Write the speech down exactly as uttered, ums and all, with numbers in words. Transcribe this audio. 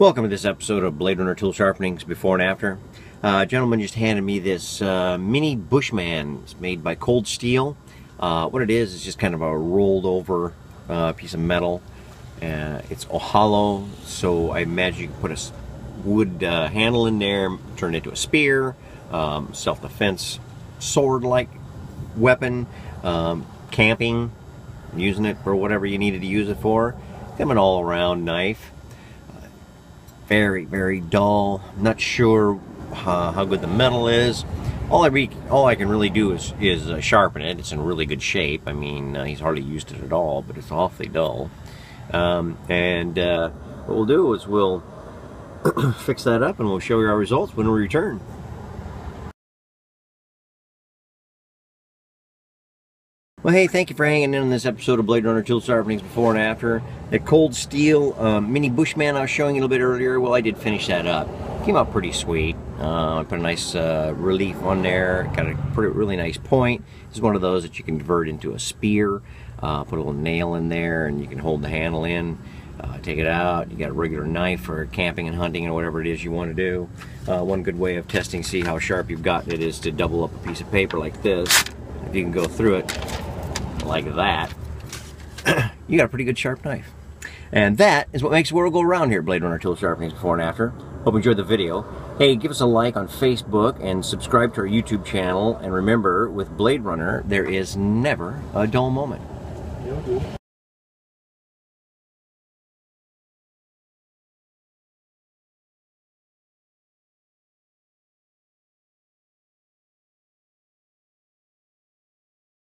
Welcome to this episode of Bladerunner Tool Sharpenings Before and After. Uh, gentleman just handed me this uh, Mini Bushman. It's made by Cold Steel. Uh, what it is is just kind of a rolled over uh, piece of metal. Uh, it's all hollow, so I imagine you can put a wood uh, handle in there, turn it into a spear, um, self-defense sword-like weapon, um, camping, using it for whatever you needed to use it for. Kind of an all-around knife. Very, very dull. Not sure uh, how good the metal is. All I re all I can really do is is uh, sharpen it. It's in really good shape. I mean, uh, he's hardly used it at all, but it's awfully dull. Um, and uh, what we'll do is we'll fix that up, and we'll show you our results when we return. Well, hey, thank you for hanging in on this episode of Bladerunner Tool Sharpenings Before and After. The Cold Steel um, Mini Bushman I was showing you a little bit earlier, well, I did finish that up. Came out pretty sweet. Uh, I put a nice uh, relief on there, got a pretty, really nice point. This is one of those that you can convert into a spear. Uh, put a little nail in there, and you can hold the handle in. Uh, take it out. You got a regular knife for camping and hunting and whatever it is you want to do. Uh, one good way of testing, see how sharp you've gotten it, is to double up a piece of paper like this. If you can go through it like that, you got a pretty good sharp knife. And that is what makes the world go around here, Bladerunner Tool Sharpenings Before and After. Hope you enjoyed the video. Hey, give us a like on Facebook and subscribe to our YouTube channel. And remember, with Bladerunner, there is never a dull moment.